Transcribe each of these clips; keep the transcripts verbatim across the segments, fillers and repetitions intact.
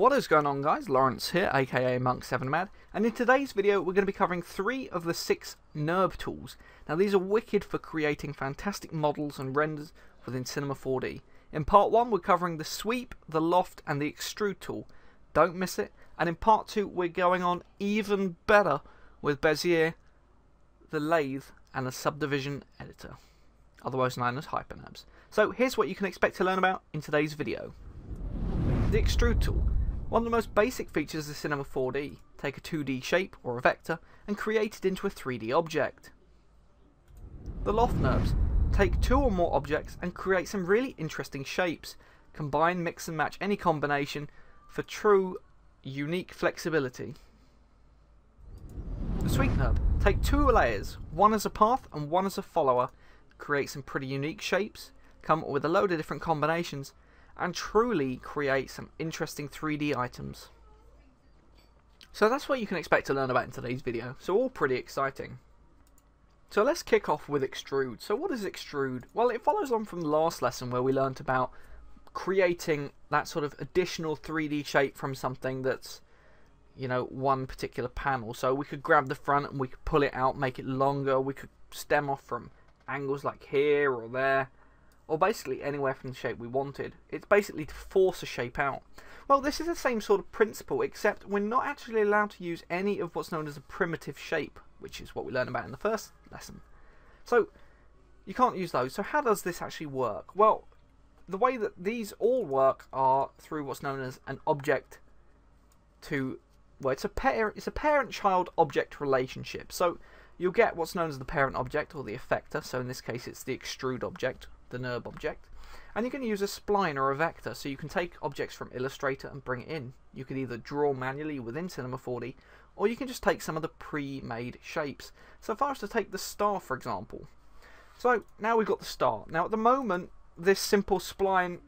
What is going on, guys? Lawrence here, aka Monk seven Mad, and in today's video we're going to be covering three of the six NURB tools. Now these are wicked for creating fantastic models and renders within Cinema four D. In part one we're covering the sweep, the loft and the extrude tool. Don't miss it. And in part two we're going on even better with Bezier, the lathe and the subdivision editor, otherwise known as HyperNURBs. So here's what you can expect to learn about in today's video. The extrude tool. One of the most basic features of Cinema four D, take a two D shape or a vector and create it into a three D object. The loft NURBs, take two or more objects and create some really interesting shapes. Combine, mix and match any combination for true, unique flexibility. The sweep NURB, take two layers, one as a path and one as a follower, create some pretty unique shapes, come up with a load of different combinations and truly create some interesting three D items. So that's what you can expect to learn about in today's video, so all pretty exciting. So let's kick off with extrude. So what is extrude? Well, it follows on from the last lesson where we learnt about creating that sort of additional three D shape from something that's, you know, one particular panel. So we could grab the front and we could pull it out, make it longer, we could stem off from angles like here or there, or basically anywhere from the shape we wanted. It's basically to force a shape out. Well, this is the same sort of principle, except we're not actually allowed to use any of what's known as a primitive shape, which is what we learned about in the first lesson. So you can't use those. So how does this actually work? Well, the way that these all work are through what's known as an object to, well, it's a parent, it's a parent-child object relationship. So you'll get what's known as the parent object or the effector. So in this case, it's the extrude object, the NURB object, and you can use a spline or a vector, so you can take objects from Illustrator and bring it in. You can either draw manually within Cinema four D, or you can just take some of the pre-made shapes. So if I was to take the star, for example, so now we've got the star. Now at the moment, this simple spline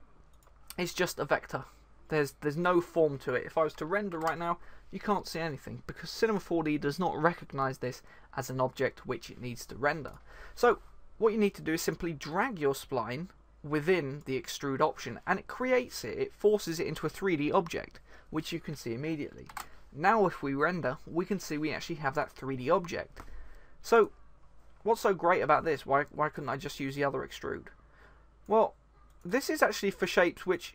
is just a vector. There's there's no form to it. If I was to render right now, you can't see anything because Cinema four D does not recognise this as an object which it needs to render. So what you need to do is simply drag your spline within the extrude option and it creates it, it forces it into a three D object, which you can see immediately. Now if we render, we can see we actually have that three D object. So what's so great about this? Why, why couldn't I just use the other extrude? Well, this is actually for shapes which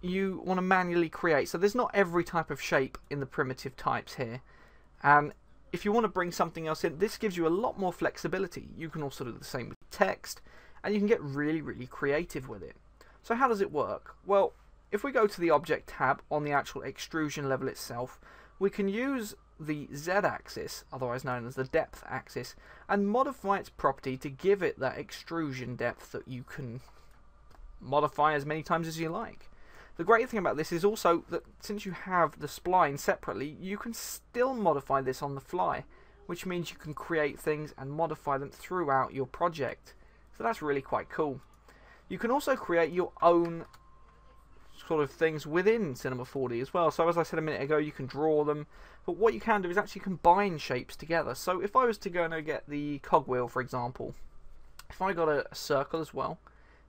you want to manually create. So there's not every type of shape in the primitive types here. And if you want to bring something else in, this gives you a lot more flexibility. You can also do the same with text, and you can get really, really creative with it. So how does it work? Well, if we go to the object tab on the actual extrusion level itself, we can use the Z-axis, otherwise known as the depth axis, and modify its property to give it that extrusion depth that you can modify as many times as you like. The great thing about this is also that since you have the spline separately, you can still modify this on the fly, which means you can create things and modify them throughout your project. So that's really quite cool. You can also create your own sort of things within Cinema four D as well. So as I said a minute ago, you can draw them, but what you can do is actually combine shapes together. So if I was to go and get the cogwheel, for example, if I got a circle as well,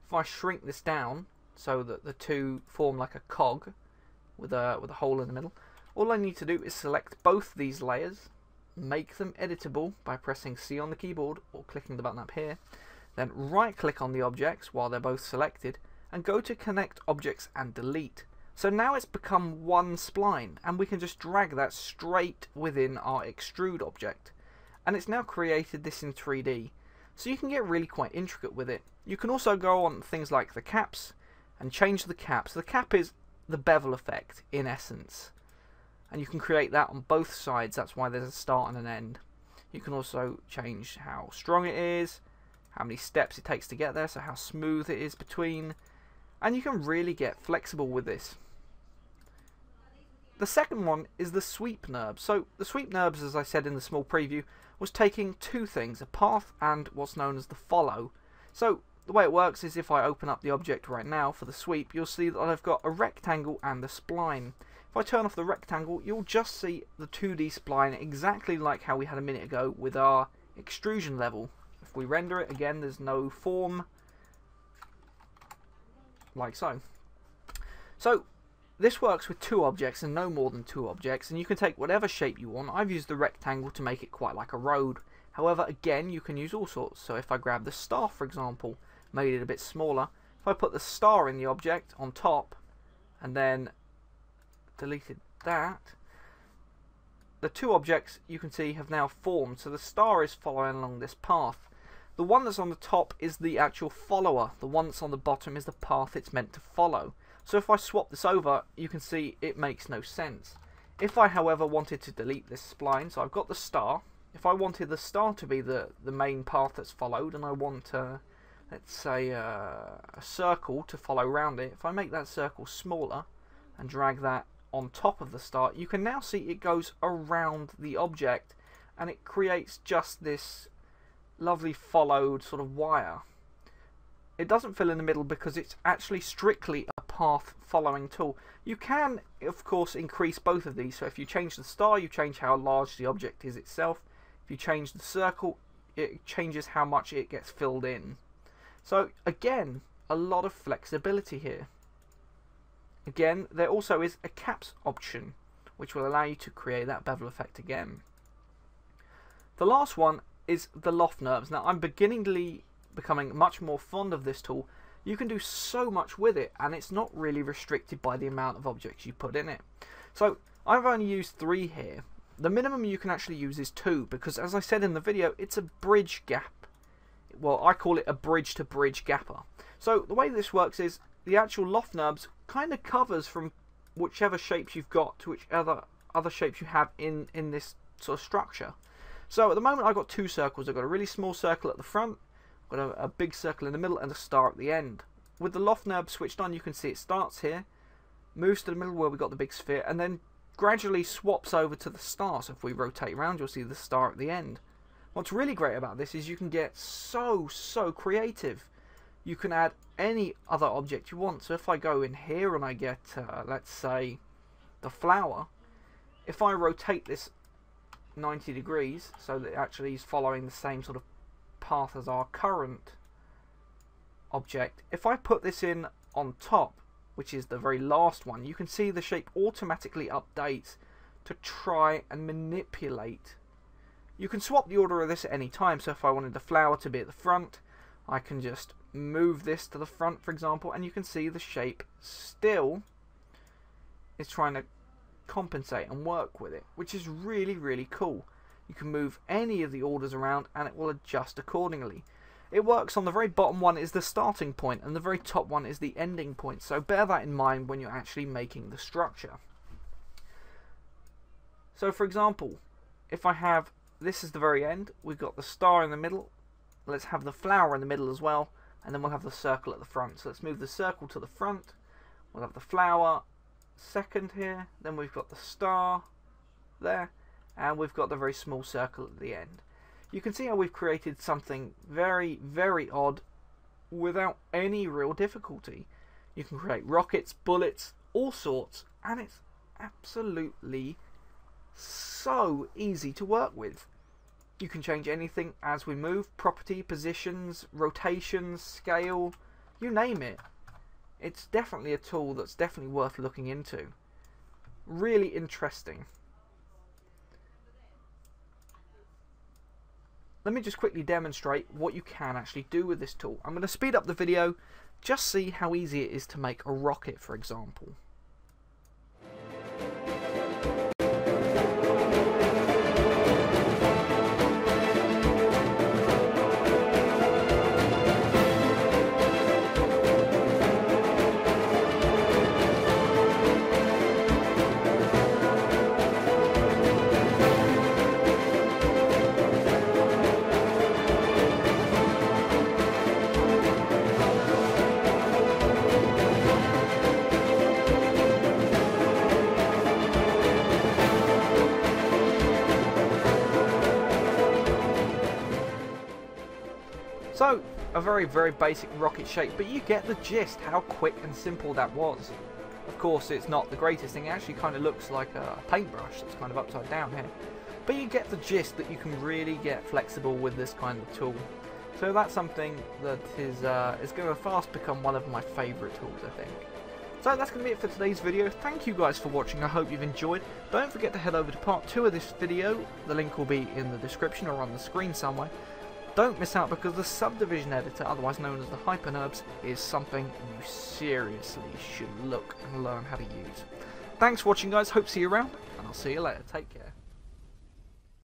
if I shrink this down so that the two form like a cog with a, with a hole in the middle, all I need to do is select both these layers, make them editable by pressing C on the keyboard or clicking the button up here, then right click on the objects while they're both selected and go to connect objects and delete. So now it's become one spline and we can just drag that straight within our extrude object, and it's now created this in three D. So you can get really quite intricate with it. You can also go on things like the caps and change the cap. So the cap is the bevel effect in essence, and you can create that on both sides. That's why there's a start and an end. You can also change how strong it is, how many steps it takes to get there, so how smooth it is between, and you can really get flexible with this. The second one is the sweep NURB. So the sweep NURBs, as I said in the small preview, was taking two things, a path and what's known as the follow. So the way it works is if I open up the object right now for the sweep, you'll see that I've got a rectangle and a spline. If I turn off the rectangle, you'll just see the two D spline exactly like how we had a minute ago with our extrusion level. If we render it again, there's no form, like so. So This works with two objects and no more than two objects, and you can take whatever shape you want. I've used the rectangle to make it quite like a road. However, again, you can use all sorts. So if I grab the star, for example, made it a bit smaller, if I put the star in the object on top and then deleted that, the two objects you can see have now formed. So the star is following along this path. The one that's on the top is the actual follower. The one that's on the bottom is the path it's meant to follow. So if I swap this over, you can see it makes no sense. If I, however, wanted to delete this spline, so I've got the star. If I wanted the star to be the, the main path that's followed, and I want, uh, let's say, uh, a circle to follow around it, if I make that circle smaller and drag that on top of the star, you can now see it goes around the object, and it creates just this lovely followed sort of wire. It doesn't fill in the middle because it's actually strictly a path following tool. You can, of course, increase both of these. So if you change the star, you change how large the object is itself. If you change the circle, it changes how much it gets filled in. So again, a lot of flexibility here. Again, there also is a caps option, which will allow you to create that bevel effect again. The last one is the Loft NURBs. Now, I'm beginningly becoming much more fond of this tool. You can do so much with it, and it's not really restricted by the amount of objects you put in it. So I've only used three here. The minimum you can actually use is two, because as I said in the video, it's a bridge gap. Well, I call it a bridge to bridge gapper. So the way this works is the actual Loft NURBs kind of covers from whichever shapes you've got to whichever other shapes you have in, in this sort of structure. So at the moment I've got two circles. I've got a really small circle at the front, got a, a big circle in the middle, and a star at the end. With the Loft NURB switched on, you can see it starts here, moves to the middle where we got the big sphere, and then gradually swaps over to the star. So if we rotate around, you'll see the star at the end. What's really great about this is you can get so, so creative. You can add any other object you want. So if I go in here and I get, uh, let's say, the flower, if I rotate this ninety degrees so that it actually is following the same sort of path as our current object, if I put this in on top, which is the very last one, you can see the shape automatically updates to try and manipulate. You can swap the order of this at any time. So if I wanted the flower to be at the front, I can just move this to the front, for example, and you can see the shape still is trying to compensate and work with it, which is really, really cool. You can move any of the orders around and it will adjust accordingly. It works on the very bottom one is the starting point, and the very top one is the ending point. So bear that in mind when you're actually making the structure. So for example, if I have, this is the very end, we've got the star in the middle, let's have the flower in the middle as well, and then we'll have the circle at the front. So let's move the circle to the front, we'll have the flower second here, then we've got the star there, and we've got the very small circle at the end. You can see how we've created something very, very odd without any real difficulty. You can create rockets, bullets, all sorts, and it's absolutely so easy to work with. You can change anything as we move, property, positions, rotations, scale, you name it. It's definitely a tool that's definitely worth looking into. Really interesting. Let me just quickly demonstrate what you can actually do with this tool. I'm going to speed up the video, just see how easy it is to make a rocket, for example. So, a very, very basic rocket shape, but you get the gist how quick and simple that was. Of course, it's not the greatest thing. It actually kind of looks like a paintbrush that's kind of upside down here. But you get the gist that you can really get flexible with this kind of tool. So that's something that is, uh, is going to fast become one of my favourite tools, I think. So that's going to be it for today's video. Thank you guys for watching. I hope you've enjoyed. Don't forget to head over to part two of this video. The link will be in the description or on the screen somewhere. Don't miss out, because the subdivision editor, otherwise known as the HyperNURBs, is something you seriously should look and learn how to use. Thanks for watching, guys. Hope to see you around, and I'll see you later. Take care.